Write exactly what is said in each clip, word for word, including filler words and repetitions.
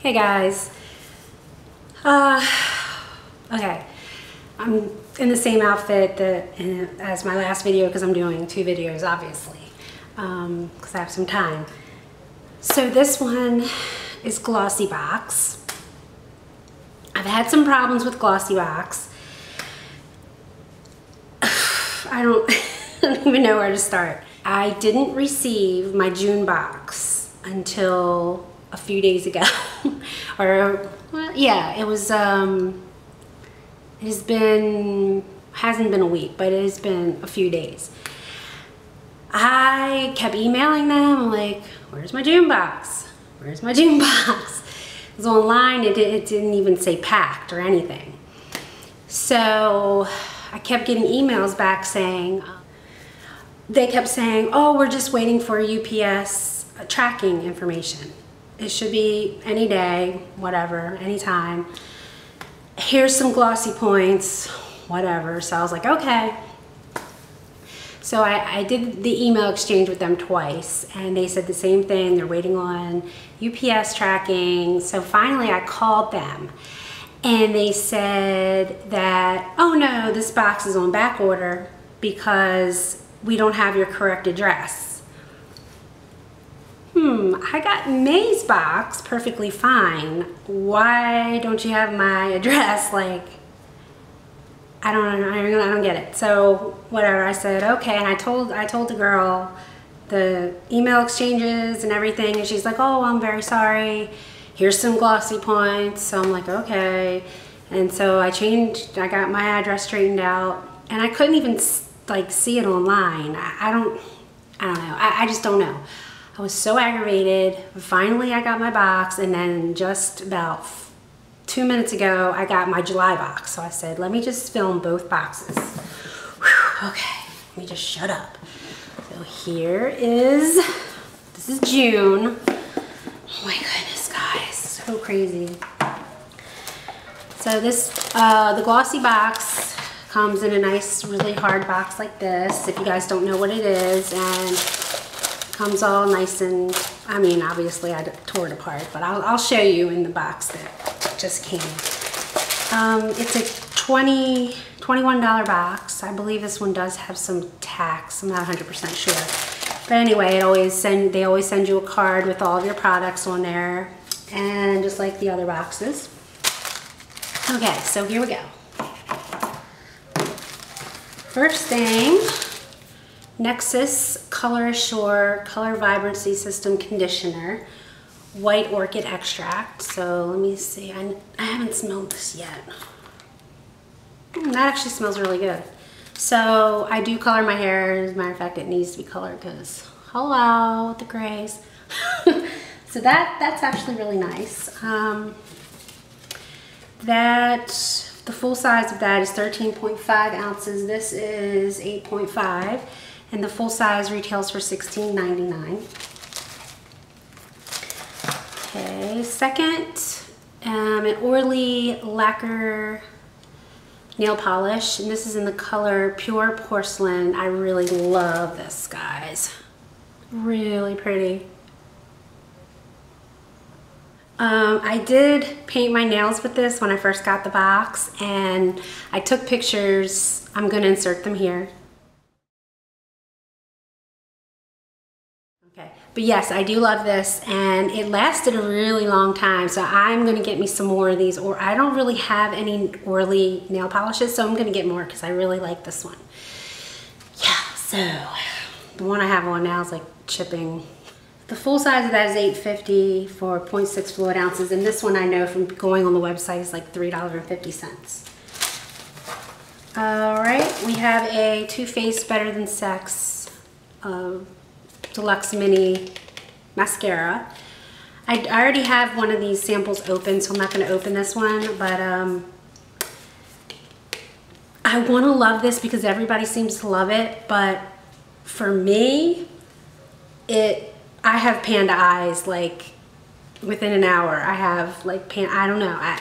Hey guys, uh, okay, I'm in the same outfit that in, as my last video because I'm doing two videos obviously, um, because I have some time. So this one is Glossybox. I've had some problems with Glossybox. I don't, I don't even know where to start. I didn't receive my June box until a few days ago. Or well, yeah, it was um it has been hasn't been a week, but it has been a few days. I kept emailing them. I'm like, where's my June box? Where's my June box? It was online, it, it didn't even say packed or anything. So I kept getting emails back saying, they kept saying, oh, we're just waiting for U P S tracking information. It should be any day, whatever, anytime. Here's some glossy points, whatever. So I was like, okay. So I, I did the email exchange with them twice, and they said the same thing. They're waiting on U P S tracking. So finally I called them, and they said that, oh no, this box is on back order because we don't have your correct address. Hmm, I got May's box perfectly fine. Why don't you have my address? Like, I don't, I don't, I don't get it. So whatever, I said, okay. And I told, I told the girl the email exchanges and everything. And she's like, oh, I'm very sorry. Here's some glossy points. So I'm like, okay. And so I changed, I got my address straightened out, and I couldn't even like see it online. I, I don't, I don't know. I, I just don't know. I was so aggravated. Finally, I got my box, and then just about two minutes ago, I got my July box. So I said, let me just film both boxes. Whew, okay, let me just shut up. So here is, this is June. Oh my goodness, guys, so crazy. So this, uh, the glossy box comes in a nice, really hard box like this, if you guys don't know what it is, and comes all nice and, I mean, obviously I tore it apart, but I'll, I'll show you in the box that just came. Um, it's a twenty, twenty-one dollar box. I believe this one does have some tax. I'm not one hundred percent sure. But anyway, it always send, they always send you a card with all of your products on there, and just like the other boxes. Okay, so here we go. First thing, Nexus Color Assure Color Vibrancy System Conditioner, White Orchid Extract. So let me see, I, I haven't smelled this yet. Mm, that actually smells really good. So I do color my hair. As a matter of fact, it needs to be colored because, hello, the grays. So that, that's actually really nice. Um, that, the full size of that is thirteen point five ounces. This is eight point five. And the full size retails for sixteen ninety-nine. Okay, second, um, an Orly Lacquer Nail Polish, and this is in the color Pure Porcelain. I really love this, guys. Really pretty. Um, I did paint my nails with this when I first got the box, and I took pictures. I'm gonna insert them here. But yes, I do love this, and it lasted a really long time, so I'm gonna get me some more of these. Or I don't really have any Orly nail polishes, so I'm gonna get more because I really like this one. Yeah, so the one I have on now is like chipping. The full size of that is eight fifty for zero point six fluid ounces, and this one I know from going on the website is like three dollars and fifty cents. All right, we have a Too Faced Better Than Sex uh, Deluxe Mini Mascara. I, I already have one of these samples open, so I'm not going to open this one, but um, I want to love this because everybody seems to love it, but for me, it I have panda eyes like within an hour. I have like pan. I don't know. I,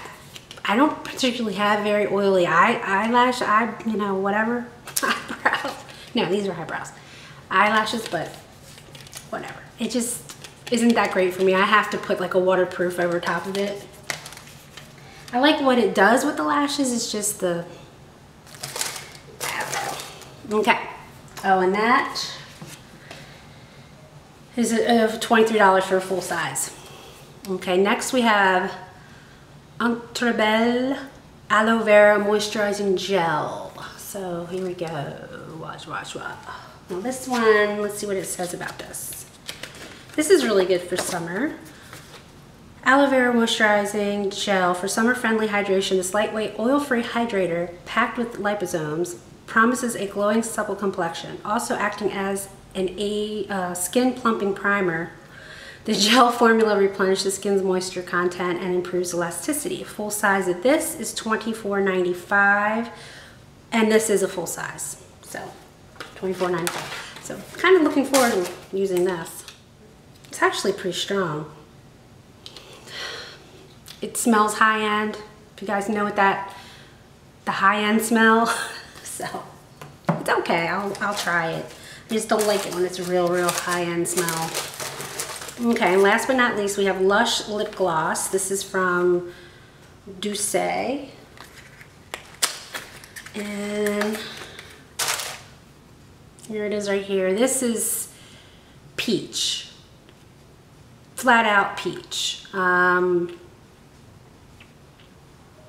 I don't particularly have very oily eye, eyelash, I, you know, whatever, eyebrows. No, these are eyebrows. Eyelashes, but whatever. It just, isn't that great for me. I have to put like a waterproof over top of it. I like what it does with the lashes. It's just the, I don't know. Okay. Oh, and that is twenty-three dollars for a full size. Okay, next we have Entrebelle Aloe Vera Moisturizing Gel. So here we go. Wash, wash, wash. Now this one, let's see what it says about this. This is really good for summer. Aloe Vera Moisturizing Gel for summer-friendly hydration. This lightweight, oil-free hydrator packed with liposomes promises a glowing, supple complexion. Also acting as an a uh, skin plumping primer. The gel formula replenishes the skin's moisture content and improves elasticity. Full size of this is twenty-four ninety-five, and this is a full size, so twenty-four ninety-five. So kind of looking forward to using this. It's actually pretty strong. It smells high-end, if you guys know what that, the high-end smell. So it's okay, I'll, I'll try it. I just don't like it when it's a real, real high-end smell. Okay, and last but not least, we have Lush Lip Gloss. This is from Doucet. And here it is right here. This is peach, flat out peach. Um,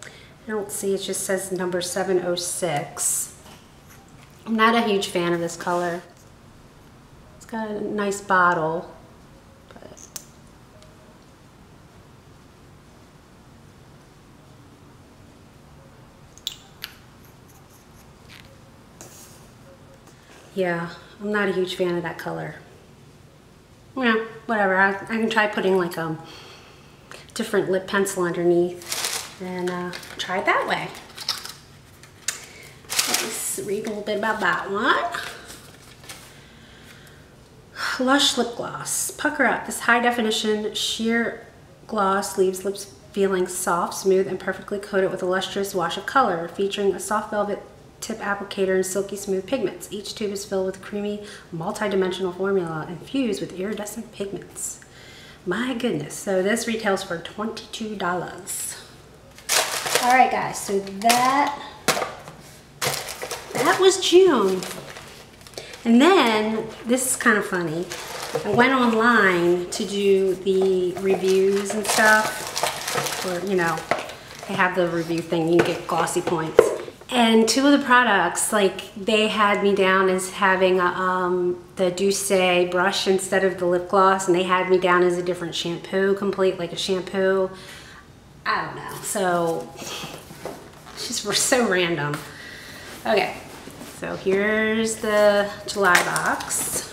I don't see, it just says number seven oh six. I'm not a huge fan of this color. It's got a nice bottle. Yeah, I'm not a huge fan of that color. Yeah, whatever. I, I can try putting like a different lip pencil underneath and uh, try it that way. Let's read a little bit about that one. Lush Lip Gloss. Pucker up. This high-definition sheer gloss leaves lips feeling soft, smooth, and perfectly coated with a lustrous wash of color, featuring a soft velvet tip applicator and silky smooth pigments. Each tube is filled with creamy multi-dimensional formula infused with iridescent pigments. My goodness, so this retails for twenty-two dollars. All right guys, so that that was June. And then this is kind of funny, I went online to do the reviews and stuff, or you know, they have the review thing, you can get glossy points. And two of the products, like they had me down as having a, um, the Doucet brush instead of the lip gloss, and they had me down as a different shampoo, complete like a shampoo. I don't know. So it's just we're so random. Okay, so here's the July box.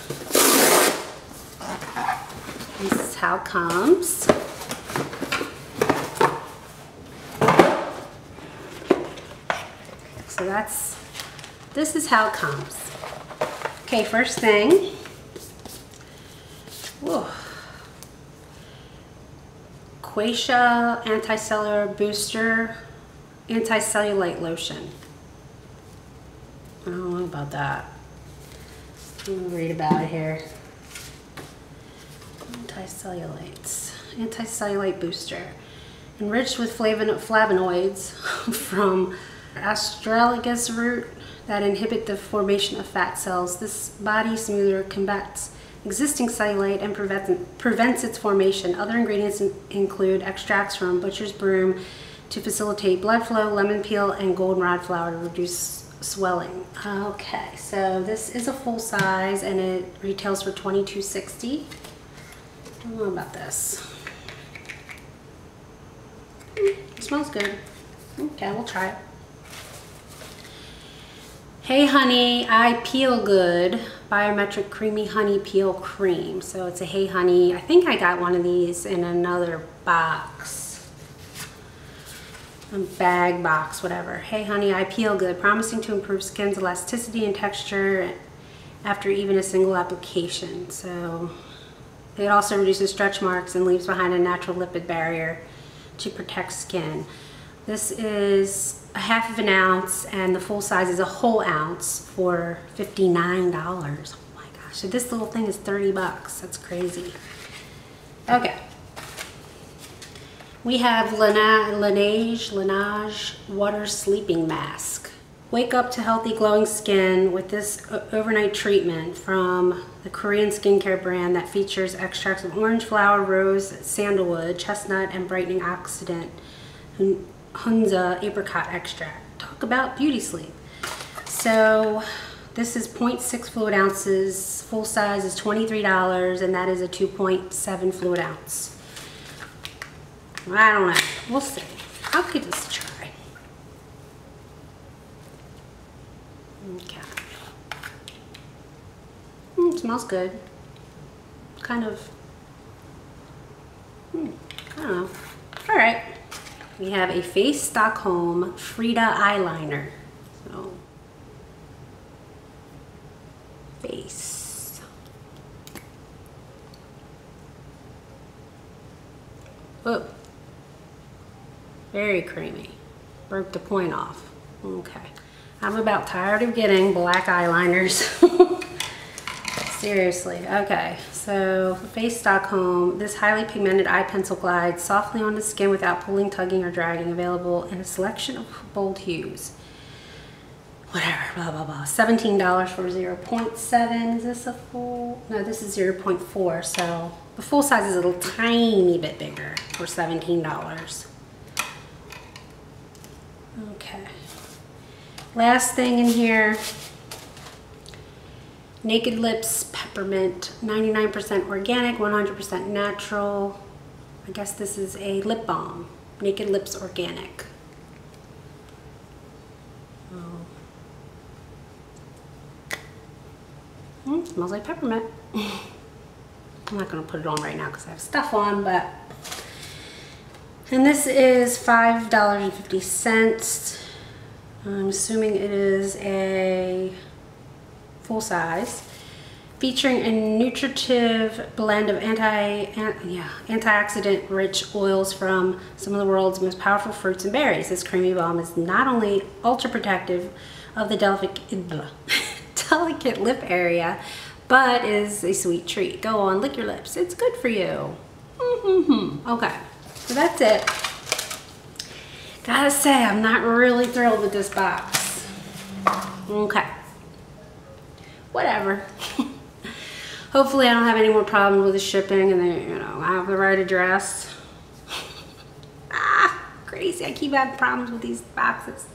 This is how it comes. So that's, this is how it comes. Okay, first thing. Whoa. Quatia Anticellular Booster Anticellulite Lotion. I don't know about that. I'm gonna read about it here. Anticellulites. Anticellulite Booster. Enriched with flavonoids from astragalus root that inhibit the formation of fat cells. This body smoother combats existing cellulite and prevents, prevents its formation. Other ingredients in, include extracts from butcher's broom to facilitate blood flow, lemon peel, and goldenrod flower to reduce swelling. Okay, so this is a full size and it retails for twenty-two sixty. I don't know about this. Mm, it smells good. Okay, we'll try it. Hey Honey, I Peel Good Biometric Creamy Honey Peel Cream. So it's a Hey Honey. I think I got one of these in another box. A bag box, whatever. Hey Honey, I Peel Good. Promising to improve skin's elasticity and texture after even a single application. So it also reduces stretch marks and leaves behind a natural lipid barrier to protect skin. This is a half of an ounce, and the full size is a whole ounce for fifty-nine dollars. Oh my gosh, so this little thing is thirty bucks. That's crazy. Okay. We have Laneige, Laneige Water Sleeping Mask. Wake up to healthy glowing skin with this overnight treatment from the Korean skincare brand that features extracts of orange flower, rose, sandalwood, chestnut, and brightening oxidant Hunza apricot extract. Talk about beauty sleep. So this is zero point six fluid ounces. Full size is twenty-three dollars, and that is a two point seven fluid ounce. I don't know. We'll see. I'll give this a try. Okay. Mm, it smells good. Kind of. Mm, I don't know. All right. We have a Face Stockholm Frida eyeliner. So. Face. Whoa. Very creamy. Broke the point off. Okay. I'm about tired of getting black eyeliners. Seriously. Okay. So, Face Stockholm. This highly pigmented eye pencil glides softly on the skin without pulling, tugging, or dragging. Available in a selection of bold hues. Whatever. Blah, blah, blah. seventeen dollars for zero point seven. Is this a full? No, this is zero point four. So, the full size is a little tiny bit bigger for seventeen dollars. Okay, last thing in here, Naked Lips Peppermint, ninety-nine percent organic, one hundred percent natural. I guess this is a lip balm, Naked Lips Organic. Oh. Mm, smells like peppermint. I'm not going to put it on right now because I have stuff on, but... And this is five dollars and fifty cents. I'm assuming it is a full size. Featuring a nutritive blend of anti, anti yeah, antioxidant rich oils from some of the world's most powerful fruits and berries. This creamy balm is not only ultra protective of the delicate, delicate lip area, but is a sweet treat. Go on, lick your lips. It's good for you. Mm-hmm-hmm. Okay. So that's it. Gotta say, I'm not really thrilled with this box. Okay. Whatever. Hopefully I don't have any more problems with the shipping and then, you know, I have the right address. Ah, crazy. I keep having problems with these boxes.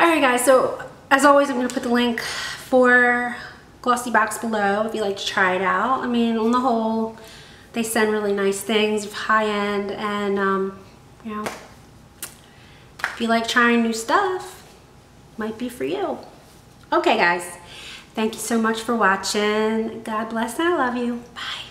Alright guys, so as always I'm going to put the link for Glossybox below if you'd like to try it out. I mean, on the whole... They send really nice things, high-end, and, um, you know, if you like trying new stuff, might be for you. Okay, guys. Thank you so much for watching. God bless and I love you. Bye.